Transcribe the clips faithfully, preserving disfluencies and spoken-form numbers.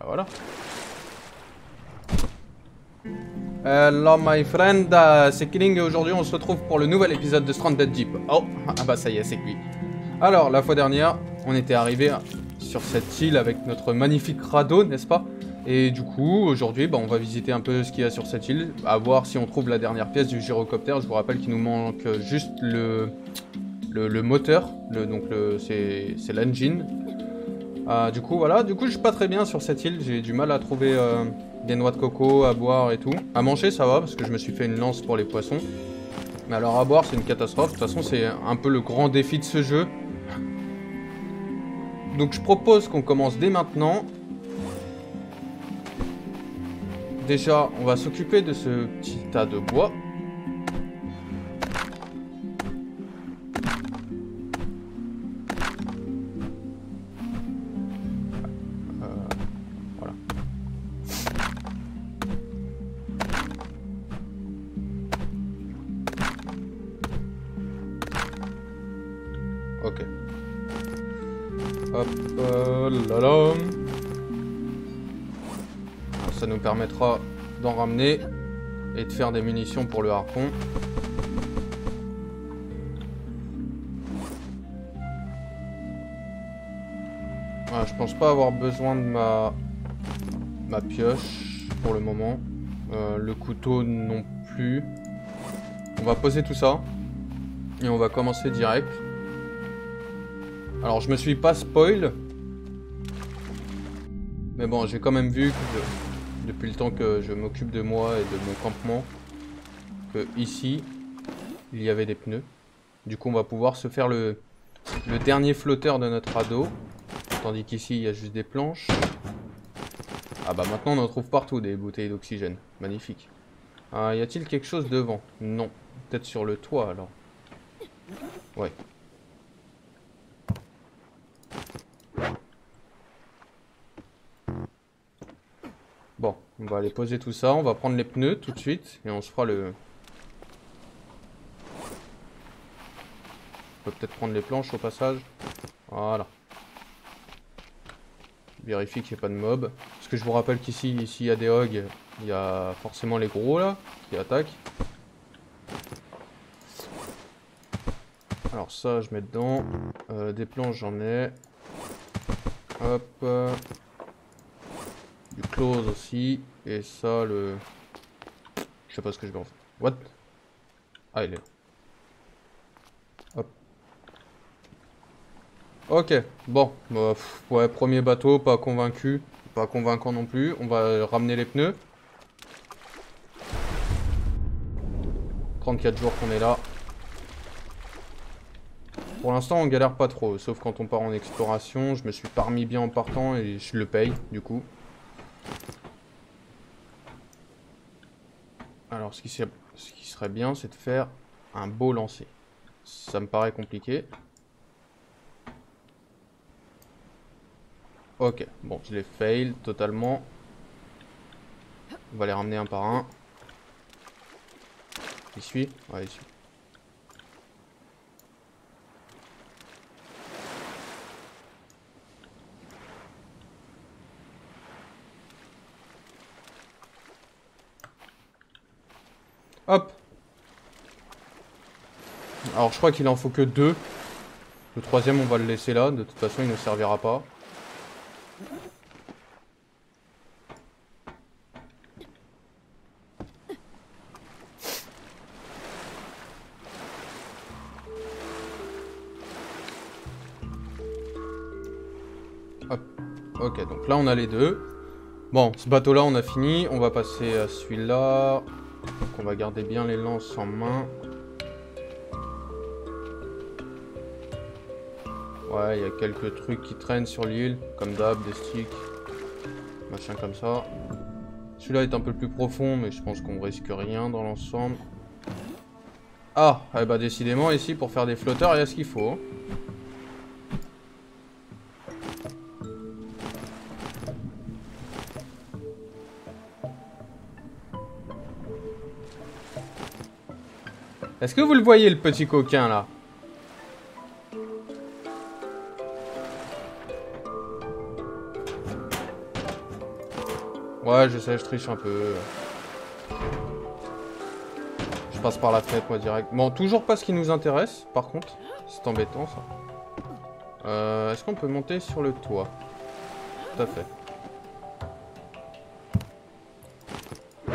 Bah voilà. Hello my friend, uh, c'est Killing et aujourd'hui on se retrouve pour le nouvel épisode de Stranded Deep. Oh, ah bah ça y est, c'est cuit. Alors, la fois dernière, on était arrivé sur cette île avec notre magnifique radeau, n'est-ce pas? Et du coup, aujourd'hui, bah, on va visiter un peu ce qu'il y a sur cette île, à voir si on trouve la dernière pièce du gyrocoptère. Je vous rappelle qu'il nous manque juste le, le, le moteur, le, donc le, c'est l'engine. Euh, du coup, voilà, du coup, je suis pas très bien sur cette île, j'ai du mal à trouver euh, des noix de coco, à boire et tout. À manger, ça va, parce que je me suis fait une lance pour les poissons. Mais alors, à boire, c'est une catastrophe. De toute façon, c'est un peu le grand défi de ce jeu. Donc, je propose qu'on commence dès maintenant. Déjà, on va s'occuper de ce petit tas de bois. Ok. Hop euh, là là. Ça nous permettra d'en ramener et de faire des munitions pour le harpon. Ah, je pense pas avoir besoin de ma ma pioche pour le moment. Euh, le couteau non plus. On va poser tout ça et on va commencer direct. Alors je me suis pas spoil, mais bon j'ai quand même vu que je, depuis le temps que je m'occupe de moi et de mon campement, que ici il y avait des pneus. Du coup on va pouvoir se faire le, le dernier flotteur de notre radeau, tandis qu'ici il y a juste des planches. Ah bah maintenant on en trouve partout des bouteilles d'oxygène, magnifique. Ah, y a-t-il quelque chose devant? Non, peut-être sur le toit alors. Ouais. Bon, on va aller poser tout ça, on va prendre les pneus tout de suite et on se fera le... On peut peut-être prendre les planches au passage. Voilà. Vérifie qu'il n'y ait pas de mob. Parce que je vous rappelle qu'ici, ici, il y a des hogs, il y a forcément les gros là qui attaquent. Alors ça, je mets dedans. Euh, des planches, j'en ai. Hop. Euh... Du close aussi. Et ça, le... Je sais pas ce que je vais en faire. What? Ah, il est là. Hop. Ok. Bon. Bah, pff, ouais, premier bateau, pas convaincu. Pas convaincant non plus. On va ramener les pneus. trente-quatre jours qu'on est là. Pour l'instant, on galère pas trop. Sauf quand on part en exploration. Je me suis pas remis bien en partant et je le paye, du coup. Alors ce qui, ce qui serait bien, c'est de faire un beau lancer. Ça me paraît compliqué. Ok, bon, je les fail totalement. On va les ramener un par un. Il suit? Ouais, il suit. Hop. Alors je crois qu'il en faut que deux. Le troisième on va le laisser là. De toute façon il ne servira pas. Hop. Ok, donc là on a les deux. Bon, ce bateau là on a fini. On va passer à celui-là. Donc on va garder bien les lances en main. Ouais, il y a quelques trucs qui traînent sur l'île, comme d'hab, des sticks, machin comme ça. Celui-là est un peu plus profond, mais je pense qu'on risque rien dans l'ensemble. Ah, eh bah décidément ici pour faire des flotteurs, il y a ce qu'il faut. Est-ce que vous le voyez, le petit coquin, là? Ouais, je sais, je triche un peu. Je passe par la fenêtre, moi, direct. Bon, toujours pas ce qui nous intéresse, par contre. C'est embêtant, ça. Euh, Est-ce qu'on peut monter sur le toit? Tout à fait.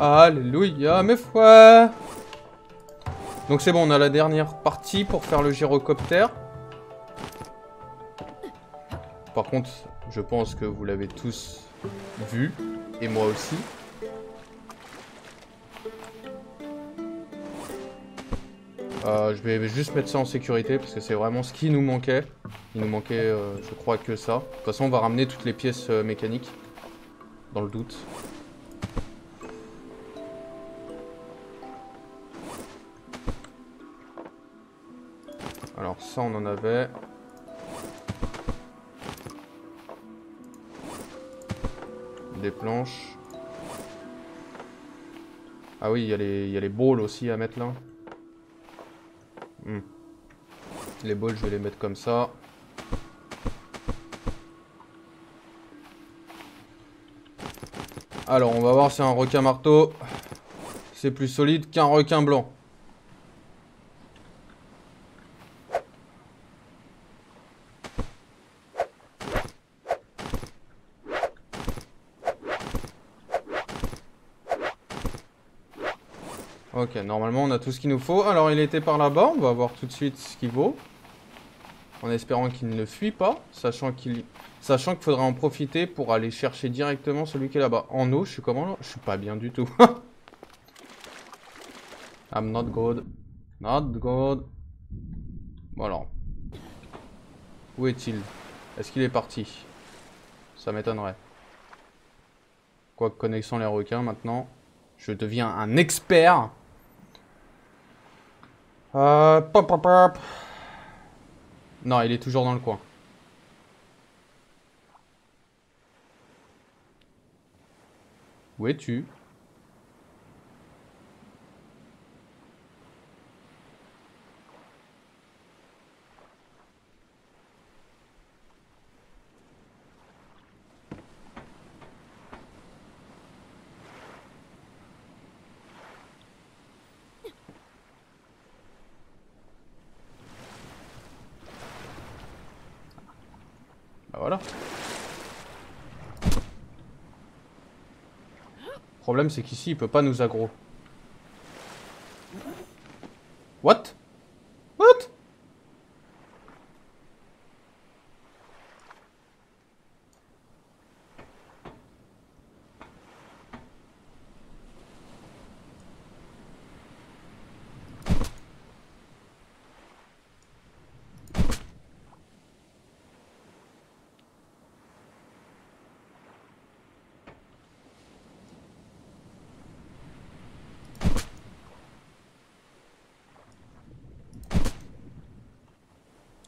Alléluia, mes frères. Donc c'est bon, on a la dernière partie pour faire le gyrocoptère. Par contre, je pense que vous l'avez tous vu, et moi aussi. Euh, je vais juste mettre ça en sécurité, parce que c'est vraiment ce qui nous manquait. Il nous manquait, euh, je crois, que ça. De toute façon, on va ramener toutes les pièces euh, mécaniques, dans le doute. Alors ça, on en avait. Des planches. Ah oui, il y a les, il y a les balls aussi à mettre là. Hmm. Les balls, je vais les mettre comme ça. Alors, on va voir si un requin marteau, c'est plus solide qu'un requin blanc. Ok, normalement on a tout ce qu'il nous faut. Alors il était par là-bas, on va voir tout de suite ce qu'il vaut. En espérant qu'il ne fuit pas, sachant qu'il sachant qu'il faudra en profiter pour aller chercher directement celui qui est là-bas. En eau, je suis comment là? Je suis pas bien du tout. I'm not good. Not good. Bon alors. Où est-il? Est-ce qu'il est parti? Ça m'étonnerait. Quoique connaissant les requins maintenant, je deviens un expert. Euh, pop, pop, pop. Non, il est toujours dans le coin. Où es-tu? Le problème, c'est qu'ici, il peut pas nous aggro. What? What?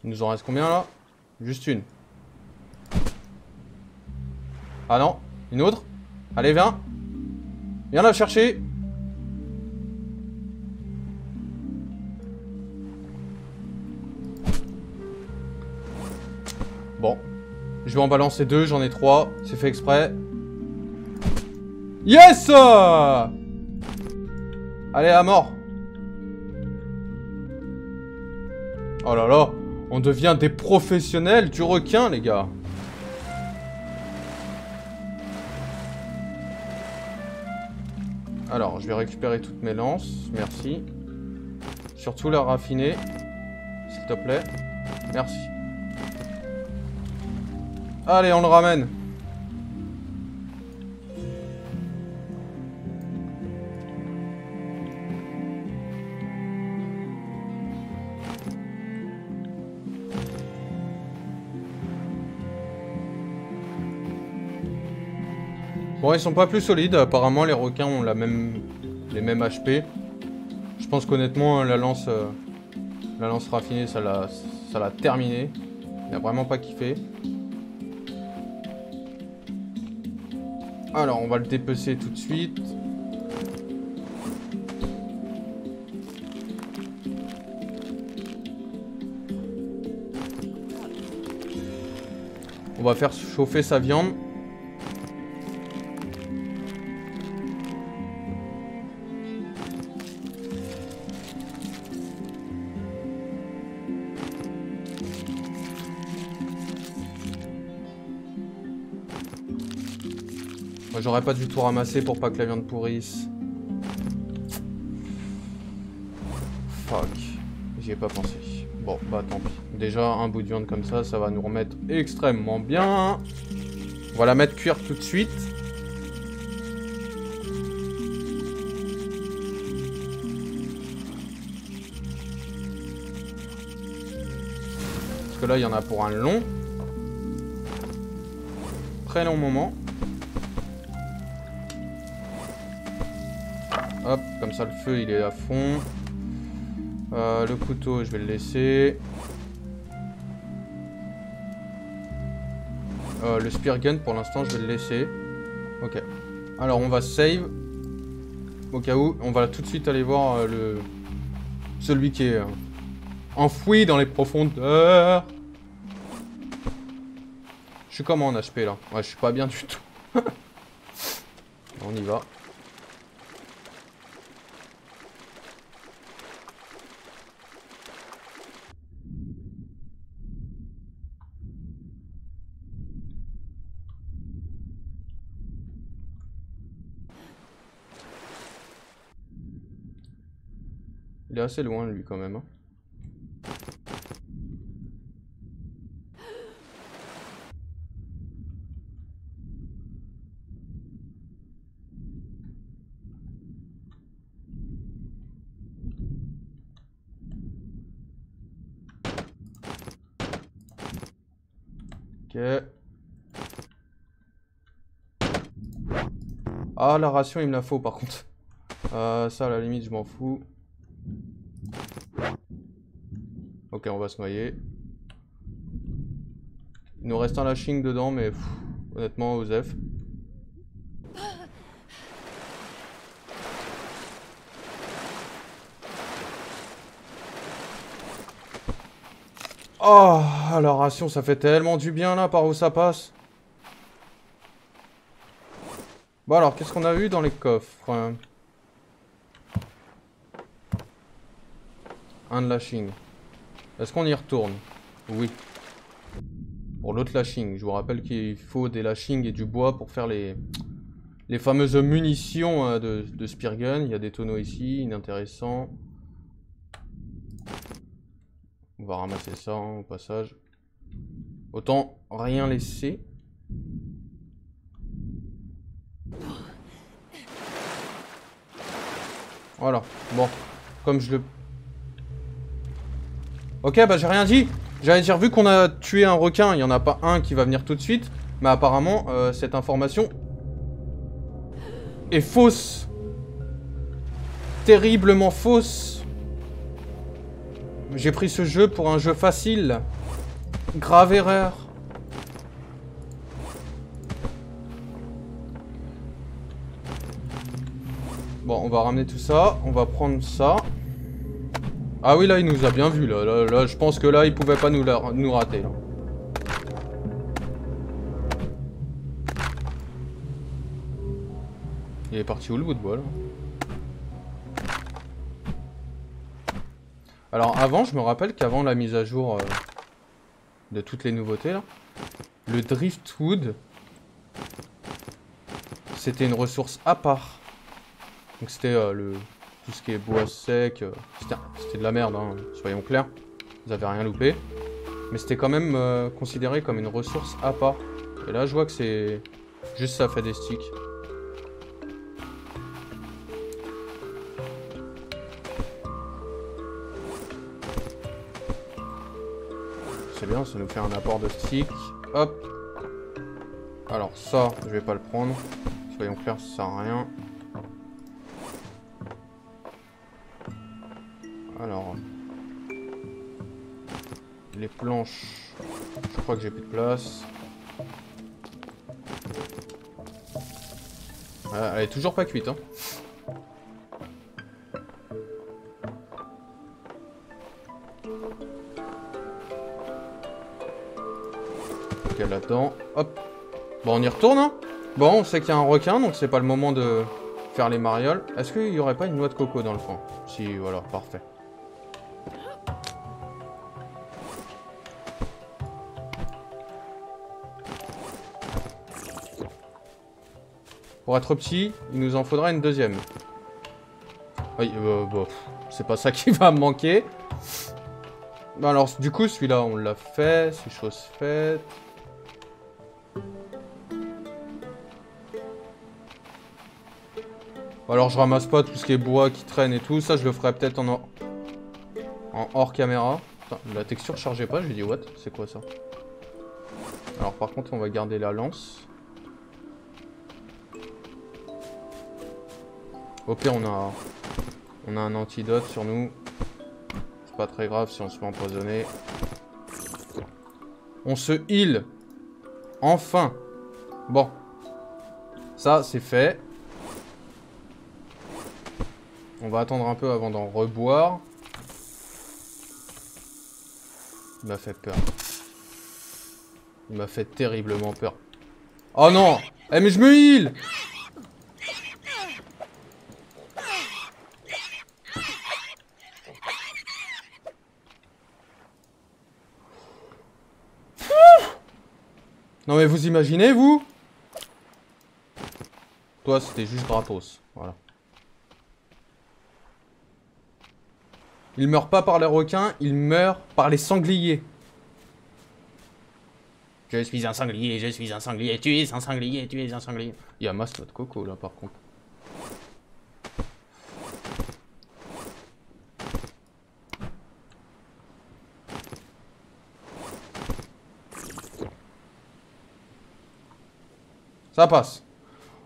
Il nous en reste combien là? Juste une. Ah non, une autre? Allez, viens. Viens la chercher. Bon. Je vais en balancer deux, j'en ai trois. C'est fait exprès. Yes! Allez, à mort. Oh là là! On devient des professionnels du requin, les gars. Alors, je vais récupérer toutes mes lances. Merci. Surtout la raffiner. S'il te plaît. Merci. Allez, on le ramène. Bon, ils sont pas plus solides, apparemment les requins ont la même... les mêmes H P. Je pense qu'honnêtement la lance euh... la lance raffinée, ça l'a ça l'a terminé. Il a vraiment pas kiffé. Alors on va le dépecer tout de suite. On va faire chauffer sa viande. Moi j'aurais pas dû tout ramasser pour pas que la viande pourrisse. Fuck. J'y ai pas pensé. Bon bah tant pis. Déjà un bout de viande comme ça, ça va nous remettre extrêmement bien. On va la mettre cuire tout de suite. Parce que là il y en a pour un long. Très long moment. Hop, comme ça le feu il est à fond. Euh, le couteau je vais le laisser. Euh, le spear gun pour l'instant je vais le laisser. Ok. Alors on va save. Au cas où on va tout de suite aller voir euh, le celui qui est euh, enfoui dans les profondeurs. Je suis comment en H P là? Ouais je suis pas bien du tout. On y va. Il est assez loin lui quand même. Hein. Ok. Ah la ration il me la faut par contre. Euh, ça à la limite je m'en fous. Ok, on va se noyer. Il nous reste un lashing dedans, mais pff, honnêtement, Osef. Oh, la ration, ça fait tellement du bien là, par où ça passe. Bon alors, qu'est-ce qu'on a eu dans les coffres? Un de lashing. Est-ce qu'on y retourne? Oui. Pour l'autre lashing. Je vous rappelle qu'il faut des lashings et du bois pour faire les, les fameuses munitions de, de spear gun. Il y a des tonneaux ici, inintéressant. On va ramasser ça hein, au passage. Autant rien laisser. Voilà. Bon. Comme je le... Ok, bah j'ai rien dit. J'allais dire, vu qu'on a tué un requin, il n'y en a pas un qui va venir tout de suite. Mais apparemment, euh, cette information est fausse. Terriblement fausse. J'ai pris ce jeu pour un jeu facile. Grave erreur. Bon, on va ramener tout ça. On va prendre ça. Ah oui, là, il nous a bien vu, là. Là, là je pense que là, il pouvait pas nous, la, nous rater. Là. Il est parti où, le bout de bois, là? Alors, avant, je me rappelle qu'avant la mise à jour euh, de toutes les nouveautés, là, le driftwood, c'était une ressource à part. Donc, c'était euh, le... Tout ce qui est bois sec, euh, c'était de la merde, hein, soyons clairs. Vous avez rien loupé. Mais c'était quand même euh, considéré comme une ressource à part. Et là, je vois que c'est... Juste ça fait des sticks. C'est bien, ça nous fait un apport de sticks. Hop. Alors ça, je vais pas le prendre. Soyons clairs, ça sert à rien. Alors, les planches, je crois que j'ai plus de place. Ah, elle est toujours pas cuite, hein. Ok, là-dedans, hop. Bon, on y retourne, hein. Bon, on sait qu'il y a un requin, donc c'est pas le moment de faire les marioles. Est-ce qu'il y aurait pas une noix de coco dans le fond? Si, voilà, parfait. Pour être petit, il nous en faudra une deuxième. Oui, euh, bon, c'est pas ça qui va me manquer. Alors, du coup, celui-là, on l'a fait. C'est chose faite. Alors, je ramasse pas tout ce qui est bois qui traîne et tout. Ça, je le ferai peut-être en, or... en hors caméra. Putain, la texture chargeait pas. Je lui ai dit, what? C'est quoi ça? Alors, par contre, on va garder la lance. Ok, on a, on a un antidote sur nous. C'est pas très grave si on se fait empoisonner. On se heal. Enfin. Bon. Ça, c'est fait. On va attendre un peu avant d'en reboire. Il m'a fait peur. Il m'a fait terriblement peur. Oh non! Eh mais je me heal! Non mais vous imaginez, vous? Toi, c'était juste gratos. Voilà. Il meurt pas par les requins, il meurt par les sangliers. Je suis un sanglier, je suis un sanglier, tu es un sanglier, tu es un sanglier. Il y a masse de coco là par contre. Ça passe.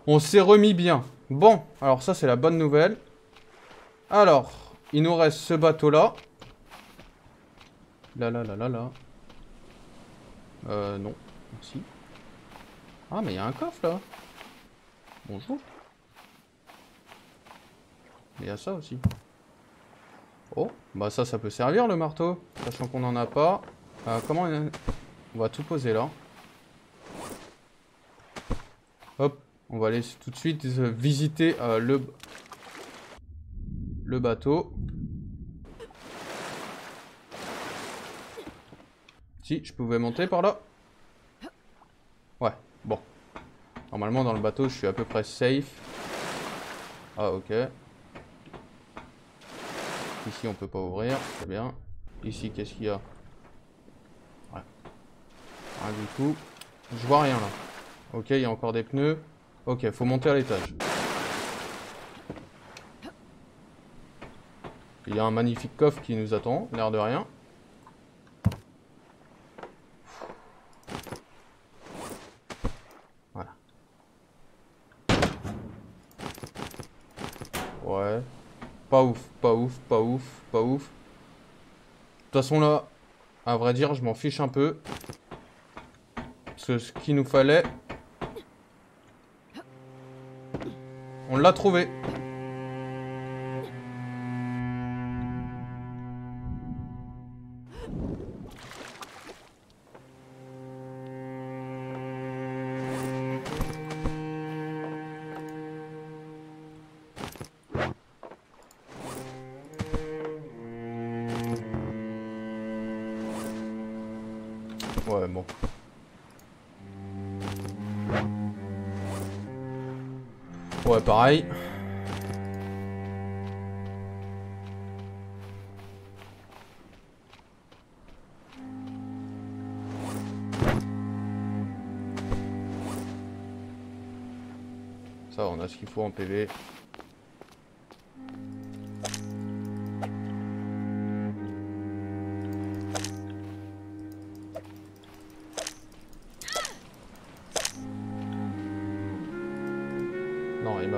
On s'est remis bien. Bon, alors ça c'est la bonne nouvelle. Alors... il nous reste ce bateau-là. Là, là, là, là, là. Euh, non. Si. Ah, mais il y a un coffre, là. Bonjour. Il y a ça aussi. Oh, bah ça, ça peut servir, le marteau. Sachant qu'on n'en a pas. Euh, comment on... on va tout poser, là. Hop. On va aller tout de suite visiter euh, le... le bateau. Si, je pouvais monter par là. Ouais, bon. Normalement, dans le bateau, je suis à peu près safe. Ah, ok. Ici, on peut pas ouvrir. C'est bien. Ici, qu'est-ce qu'il y a? Ouais. Ah, du coup, je vois rien, là. Ok, il y a encore des pneus. Ok, faut monter à l'étage. Il y a un magnifique coffre qui nous attend, l'air de rien. Voilà. Ouais. Pas ouf, pas ouf, pas ouf, pas ouf. De toute façon là, à vrai dire, je m'en fiche un peu. Parce que ce qu'il nous fallait... on l'a trouvé. Ouais, bon. Ouais, pareil. Ça, on a ce qu'il faut en P V.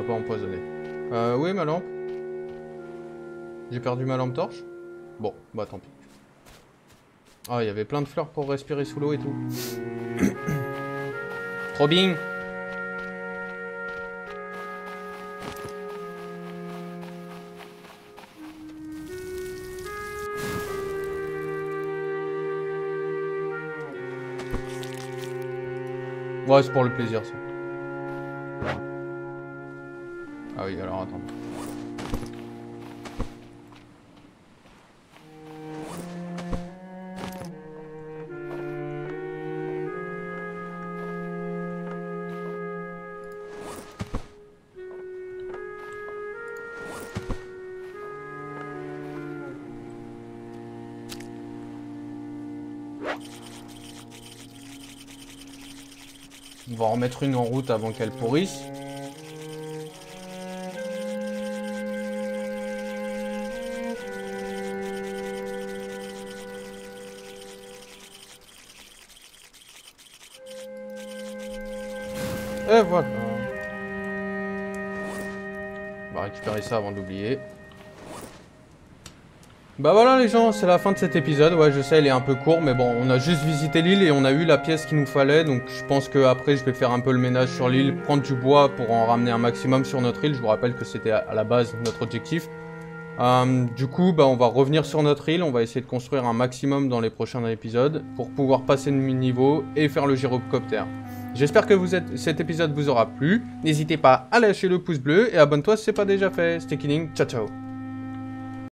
Empoisonné. Euh, où est ma lampe? J'ai perdu ma lampe torche? Bon, bah tant pis. Ah, il y avait plein de fleurs pour respirer sous l'eau et tout. Trop bien. Ouais, c'est pour le plaisir ça. Ah oui, alors attends. On va en mettre une en route avant qu'elle pourrisse. Et voilà. On va récupérer ça avant d'oublier. Bah voilà les gens, c'est la fin de cet épisode. Ouais, je sais, elle est un peu courte, mais bon, on a juste visité l'île et on a eu la pièce qu'il nous fallait. Donc je pense que après, je vais faire un peu le ménage sur l'île, prendre du bois pour en ramener un maximum sur notre île. Je vous rappelle que c'était à la base notre objectif. Euh, du coup, bah, on va revenir sur notre île. On va essayer de construire un maximum dans les prochains épisodes pour pouvoir passer le niveau et faire le gyrocoptère. J'espère que vous êtes... cet épisode vous aura plu. N'hésitez pas à lâcher le pouce bleu et abonne-toi si ce n'est pas déjà fait. Stay killing, ciao ciao.